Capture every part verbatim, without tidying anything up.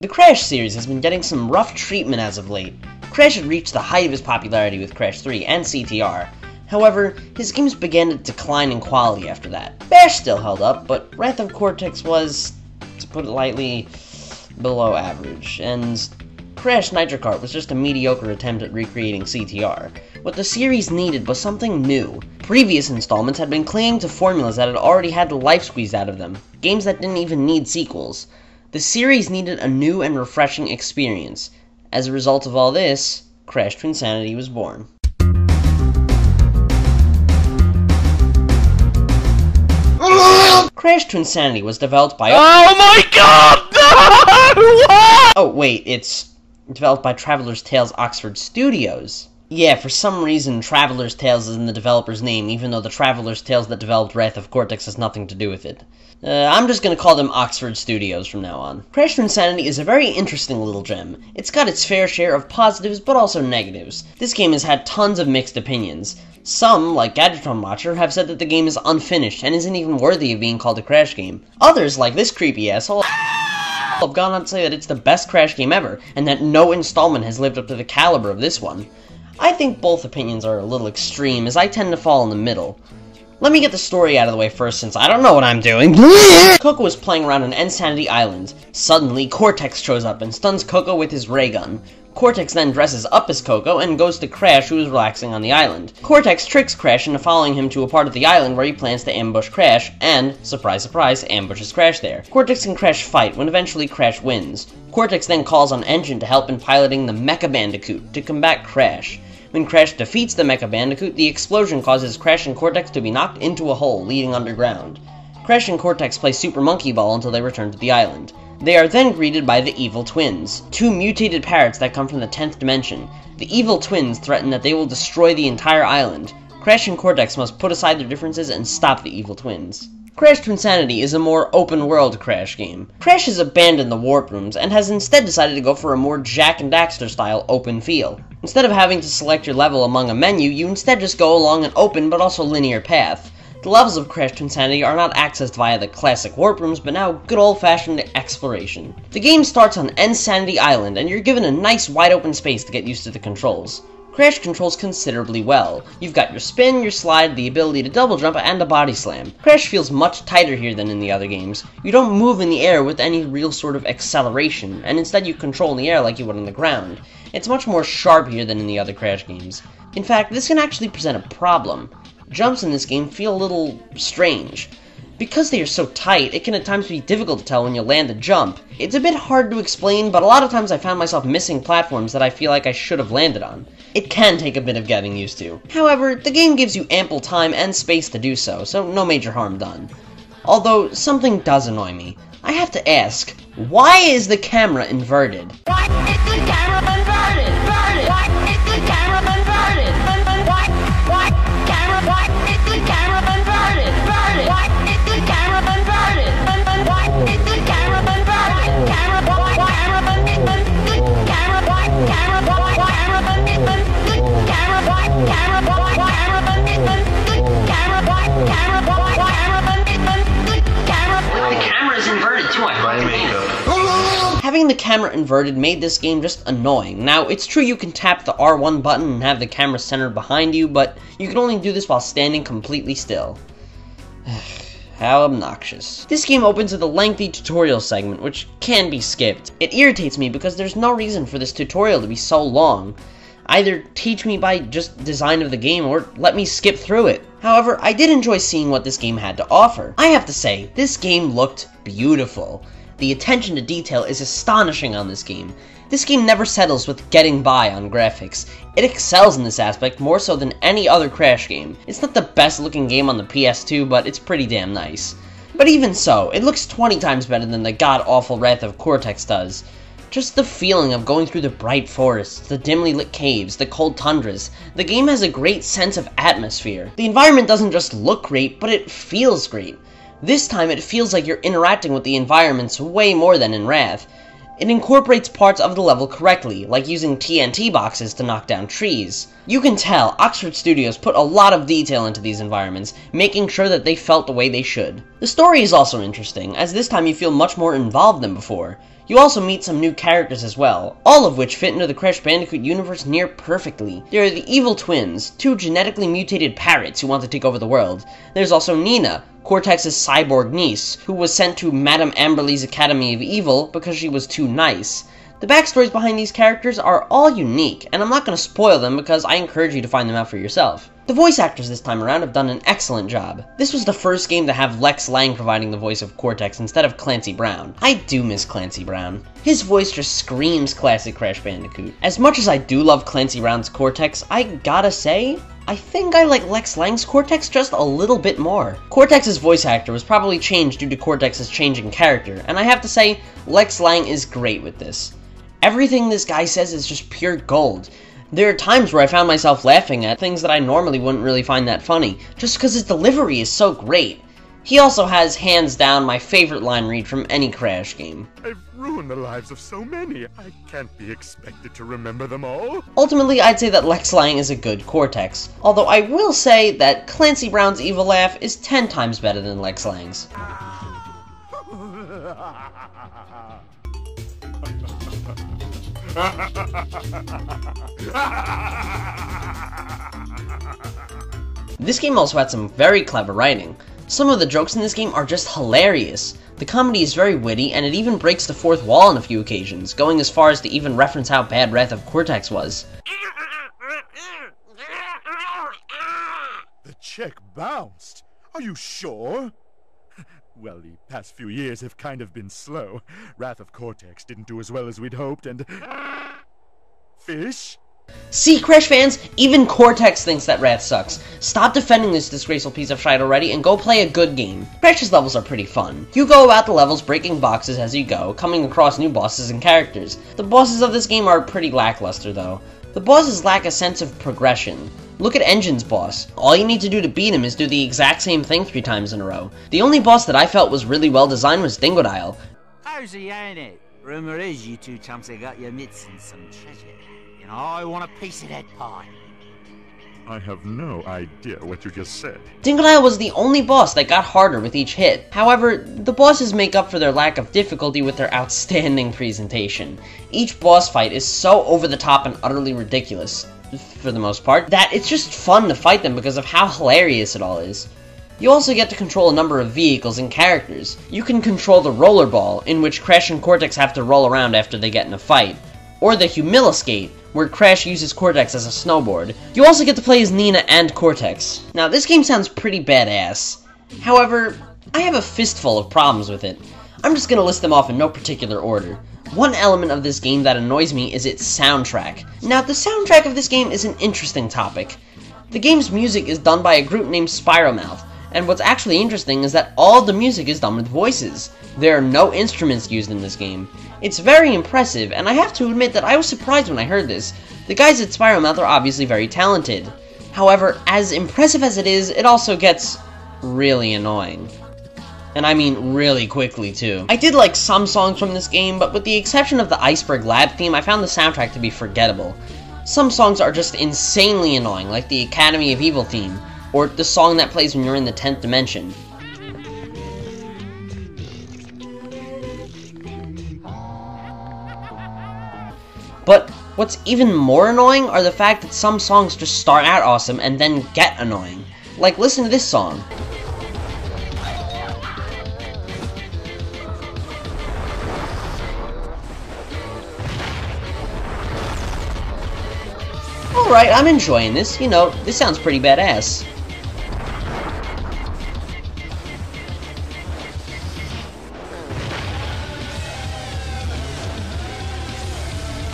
The Crash series has been getting some rough treatment as of late. Crash had reached the height of his popularity with Crash three and C T R. However, his games began to decline in quality after that. Bash still held up, but Wrath of Cortex was, to put it lightly, below average, and Crash Nitro Kart was just a mediocre attempt at recreating C T R. What the series needed was something new. Previous installments had been clinging to formulas that had already had the life squeezed out of them, games that didn't even need sequels. The series needed a new and refreshing experience. As a result of all this, Crash Twinsanity was born. Crash Twinsanity was developed by- OH MY GOD! Oh wait, it's developed by Traveler's Tales Oxford Studios. Yeah, for some reason Traveler's Tales is in the developer's name, even though the Traveler's Tales that developed Wrath of Cortex has nothing to do with it. Uh, I'm just gonna call them Oxford Studios from now on. Crash Twinsanity is a very interesting little gem. It's got its fair share of positives, but also negatives. This game has had tons of mixed opinions. Some, like Gadgetron Watcher, have said that the game is unfinished and isn't even worthy of being called a Crash game. Others, like this creepy asshole, have gone on to say that it's the best Crash game ever, and that no installment has lived up to the caliber of this one. I think both opinions are a little extreme, as I tend to fall in the middle. Let me get the story out of the way first, since I don't know what I'm doing. Coco was playing around on N-Sanity Island. Suddenly, Cortex shows up and stuns Coco with his ray gun. Cortex then dresses up as Coco and goes to Crash, who is relaxing on the island. Cortex tricks Crash into following him to a part of the island where he plans to ambush Crash, and, surprise surprise, ambushes Crash there. Cortex and Crash fight, when eventually Crash wins. Cortex then calls on Engine to help in piloting the Mecha Bandicoot to combat Crash. When Crash defeats the Mecha Bandicoot, the explosion causes Crash and Cortex to be knocked into a hole leading underground. Crash and Cortex play Super Monkey Ball until they return to the island. They are then greeted by the Evil Twins, two mutated parrots that come from the tenth dimension. The Evil Twins threaten that they will destroy the entire island. Crash and Cortex must put aside their differences and stop the Evil Twins. Crash Twinsanity is a more open-world Crash game. Crash has abandoned the warp rooms and has instead decided to go for a more Jack and Daxter-style open feel. Instead of having to select your level among a menu, you instead just go along an open but also linear path. The levels of Crash Twinsanity are not accessed via the classic warp rooms, but now good old-fashioned exploration. The game starts on N-Sanity Island, and you're given a nice wide-open space to get used to the controls. Crash controls considerably well. You've got your spin, your slide, the ability to double jump, and a body slam. Crash feels much tighter here than in the other games. You don't move in the air with any real sort of acceleration, and instead you control the air like you would on the ground. It's much more sharp here than in the other Crash games. In fact, this can actually present a problem. Jumps in this game feel a little strange. Because they are so tight, it can at times be difficult to tell when you land a jump. It's a bit hard to explain, but a lot of times I found myself missing platforms that I feel like I should have landed on. It can take a bit of getting used to. However, the game gives you ample time and space to do so, so no major harm done. Although, something does annoy me. I have to ask, why is the camera inverted? Why is the camera inverted? Inverted? Why is the camera inverted? Inverted? Why? Why? Camera? Why is the camera inverted? Inverted? Why is the camera inverted? Inverted? Why is the camera inverted? Camera? Why? Why? Camera? The camera? Why? Camera? Why? Why? Camera? The camera? Why? Camera? Why? Why? Camera? The camera? Why? Camera? Why? Camera? Why? Camera? Having the camera inverted made this game just annoying. Now, it's true you can tap the R one button and have the camera centered behind you, but you can only do this while standing completely still. How obnoxious. This game opens with a lengthy tutorial segment, which can be skipped. It irritates me because there's no reason for this tutorial to be so long. Either teach me by just design of the game or let me skip through it. However, I did enjoy seeing what this game had to offer. I have to say, this game looked beautiful. The attention to detail is astonishing on this game. This game never settles with getting by on graphics. It excels in this aspect more so than any other Crash game. It's not the best looking game on the P S two, but it's pretty damn nice. But even so, it looks twenty times better than the god-awful Wrath of Cortex does. Just the feeling of going through the bright forests, the dimly lit caves, the cold tundras. The game has a great sense of atmosphere. The environment doesn't just look great, but it feels great. This time it feels like you're interacting with the environments way more than in Wrath. It incorporates parts of the level correctly, like using T N T boxes to knock down trees. You can tell Oxford Studios put a lot of detail into these environments, making sure that they felt the way they should. The story is also interesting, as this time you feel much more involved than before. You also meet some new characters as well, all of which fit into the Crash Bandicoot universe near perfectly. There are the Evil Twins, two genetically mutated parrots who want to take over the world. There's also Nina, Cortex's cyborg niece, who was sent to Madame Amberley's Academy of Evil because she was too nice. The backstories behind these characters are all unique, and I'm not going to spoil them because I encourage you to find them out for yourself. The voice actors this time around have done an excellent job. This was the first game to have Lex Lang providing the voice of Cortex instead of Clancy Brown. I do miss Clancy Brown. His voice just screams classic Crash Bandicoot. As much as I do love Clancy Brown's Cortex, I gotta say, I think I like Lex Lang's Cortex just a little bit more. Cortex's voice actor was probably changed due to Cortex's changing character, and I have to say, Lex Lang is great with this. Everything this guy says is just pure gold. There are times where I found myself laughing at things that I normally wouldn't really find that funny, just because his delivery is so great. He also has, hands down, my favorite line read from any Crash game. I've ruined the lives of so many, I can't be expected to remember them all. Ultimately, I'd say that Lex Lang is a good Cortex, although I will say that Clancy Brown's evil laugh is ten times better than Lex Lang's. This game also had some very clever writing. Some of the jokes in this game are just hilarious. The comedy is very witty, and it even breaks the fourth wall on a few occasions, going as far as to even reference how bad Wrath of Cortex was. The check bounced. Are you sure? Well, the past few years have kind of been slow. Wrath of Cortex didn't do as well as we'd hoped, and... Fish? See, Crash fans, even Cortex thinks that Wrath sucks. Stop defending this disgraceful piece of shite already and go play a good game. Crash's levels are pretty fun. You go about the levels breaking boxes as you go, coming across new bosses and characters. The bosses of this game are pretty lackluster, though. The bosses lack a sense of progression. Look at Engine's boss. All you need to do to beat him is do the exact same thing three times in a row. The only boss that I felt was really well designed was Dingodile. How's he ain't it? Rumor is you two chumps have got your mitts and some treasure. You know, I want a piece of that pie. I have no idea what you just said. Dingodile was the only boss that got harder with each hit. However, the bosses make up for their lack of difficulty with their outstanding presentation. Each boss fight is so over the top and utterly ridiculous, for the most part, that it's just fun to fight them because of how hilarious it all is. You also get to control a number of vehicles and characters. You can control the rollerball, in which Crash and Cortex have to roll around after they get in a fight, or the Humiliscate, where Crash uses Cortex as a snowboard. You also get to play as Nina and Cortex. Now, this game sounds pretty badass. However, I have a fistful of problems with it. I'm just gonna list them off in no particular order. One element of this game that annoys me is its soundtrack. Now, the soundtrack of this game is an interesting topic. The game's music is done by a group named Spiralmouth, and what's actually interesting is that all the music is done with voices. There are no instruments used in this game. It's very impressive, and I have to admit that I was surprised when I heard this. The guys at Spiralmouth are obviously very talented. However, as impressive as it is, it also gets really annoying. And I mean really quickly, too. I did like some songs from this game, but with the exception of the Iceberg Lab theme, I found the soundtrack to be forgettable. Some songs are just insanely annoying, like the Academy of Evil theme, or the song that plays when you're in the tenth dimension. But what's even more annoying are the fact that some songs just start out awesome and then get annoying. Like, listen to this song. Alright, I'm enjoying this. You know, this sounds pretty badass.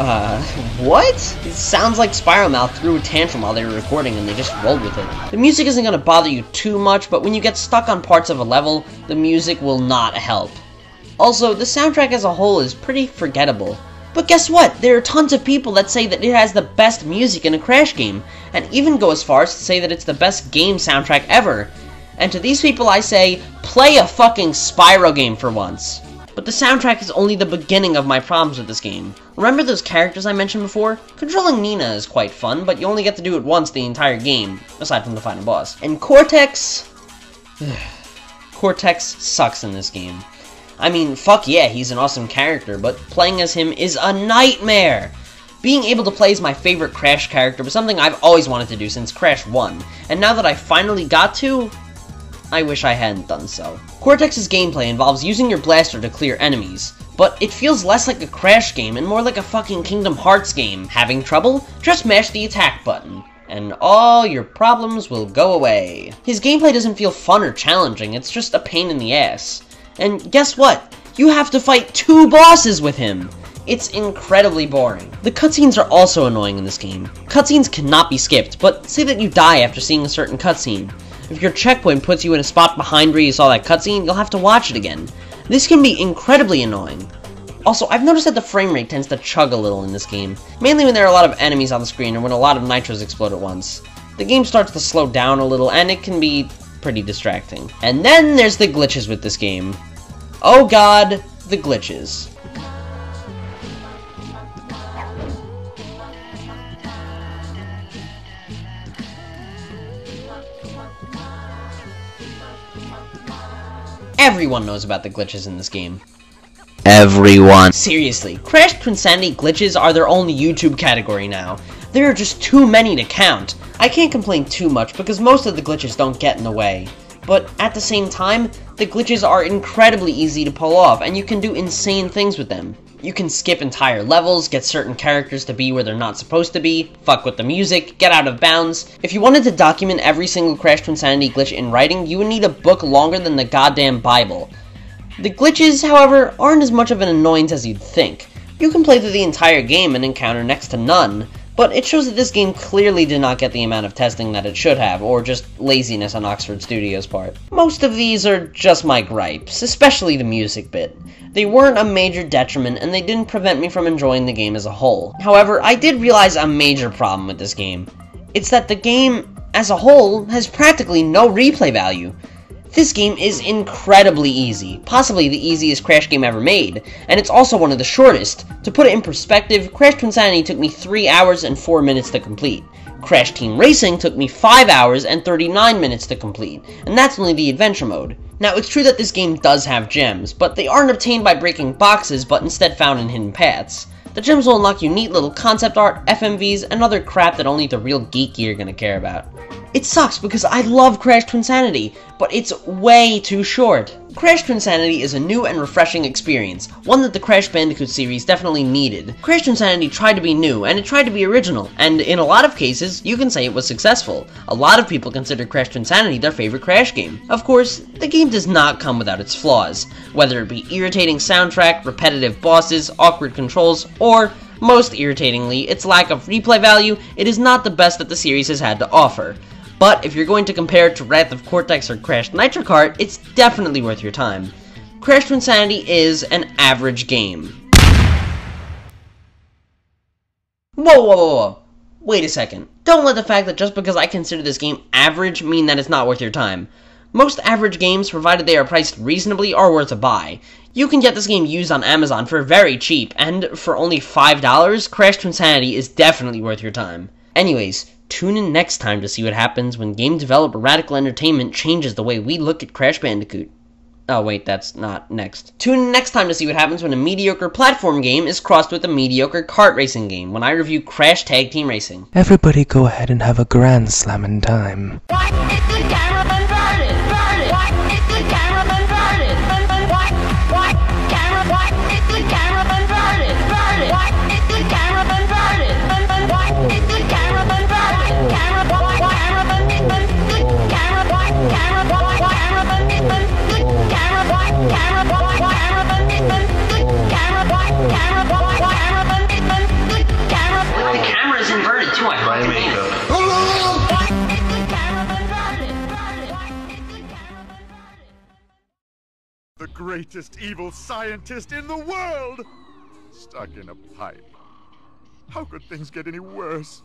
Uh, what? It sounds like Spiralmouth threw a tantrum while they were recording and they just rolled with it. The music isn't going to bother you too much, but when you get stuck on parts of a level, the music will not help. Also, the soundtrack as a whole is pretty forgettable. But guess what? There are tons of people that say that it has the best music in a Crash game, and even go as far as to say that it's the best game soundtrack ever. And to these people I say, play a fucking Spyro game for once. But the soundtrack is only the beginning of my problems with this game. Remember those characters I mentioned before? Controlling Nina is quite fun, but you only get to do it once the entire game, aside from the final boss. And Cortex... Cortex sucks in this game. I mean, fuck yeah, he's an awesome character, but playing as him is a nightmare! Being able to play as my favorite Crash character was something I've always wanted to do since Crash one, and now that I finally got to... I wish I hadn't done so. Cortex's gameplay involves using your blaster to clear enemies, but it feels less like a Crash game and more like a fucking Kingdom Hearts game. Having trouble? Just mash the attack button, and all your problems will go away. His gameplay doesn't feel fun or challenging, it's just a pain in the ass. And guess what? You have to fight two bosses with him! It's incredibly boring. The cutscenes are also annoying in this game. Cutscenes cannot be skipped, but say that you die after seeing a certain cutscene. If your checkpoint puts you in a spot behind where you saw that cutscene, you'll have to watch it again. This can be incredibly annoying. Also, I've noticed that the frame rate tends to chug a little in this game, mainly when there are a lot of enemies on the screen or when a lot of nitros explode at once. The game starts to slow down a little, and it can be pretty distracting. And then there's the glitches with this game. Oh god, the glitches. Everyone knows about the glitches in this game. Everyone. Seriously, Crash Twinsanity glitches are their own YouTube category now. There are just too many to count. I can't complain too much because most of the glitches don't get in the way. But at the same time, the glitches are incredibly easy to pull off and you can do insane things with them. You can skip entire levels, get certain characters to be where they're not supposed to be, fuck with the music, get out of bounds. If you wanted to document every single Crash Twinsanity glitch in writing, you would need a book longer than the goddamn Bible. The glitches, however, aren't as much of an annoyance as you'd think. You can play through the entire game and encounter next to none, but it shows that this game clearly did not get the amount of testing that it should have, or just laziness on Oxford Studios' part. Most of these are just my gripes, especially the music bit. They weren't a major detriment, and they didn't prevent me from enjoying the game as a whole. However, I did realize a major problem with this game. It's that the game, as a whole, has practically no replay value. This game is incredibly easy, possibly the easiest Crash game ever made, and it's also one of the shortest. To put it in perspective, Crash Twinsanity took me three hours and four minutes to complete. Crash Team Racing took me five hours and thirty-nine minutes to complete, and that's only the adventure mode. Now, it's true that this game does have gems, but they aren't obtained by breaking boxes, but instead found in hidden paths. The gems will unlock you neat little concept art, F M Vs, and other crap that only the real geeky are gonna care about. It sucks because I love Crash Twinsanity, but it's way too short. Crash Twinsanity is a new and refreshing experience, one that the Crash Bandicoot series definitely needed. Crash Twinsanity tried to be new, and it tried to be original, and in a lot of cases, you can say it was successful. A lot of people consider Crash Twinsanity their favorite Crash game. Of course, the game does not come without its flaws, whether it be irritating soundtrack, repetitive bosses, awkward controls, or, most irritatingly, its lack of replay value. It is not the best that the series has had to offer. But if you're going to compare it to Wrath of Cortex or Crash Nitro Kart, it's definitely worth your time. Crash Twinsanity is an average game. Whoa, whoa, whoa, whoa. Wait a second. Don't let the fact that just because I consider this game average mean that it's not worth your time. Most average games, provided they are priced reasonably, are worth a buy. You can get this game used on Amazon for very cheap, and for only five dollars, Crash Twinsanity is definitely worth your time. Anyways, tune in next time to see what happens when game developer Radical Entertainment changes the way we look at Crash Bandicoot. Oh, wait, that's not next. Tune next time to see what happens when a mediocre platform game is crossed with a mediocre kart racing game when I review Crash Tag Team Racing. Everybody go ahead and have a grand slammin' time. What? It's the camera inverted! Inverted! What? It's the camera inverted! Inverted! What? What? Camera? What? It's the camera inverted! Inverted! What? It's the camera inverted! Inverted! What? It's the camera inverted! Camera? What? Camera? It's the camera? What? Camera? What? Camera? It's the the camera is inverted too. The greatest evil scientist in the world, stuck in a pipe. How could things get any worse?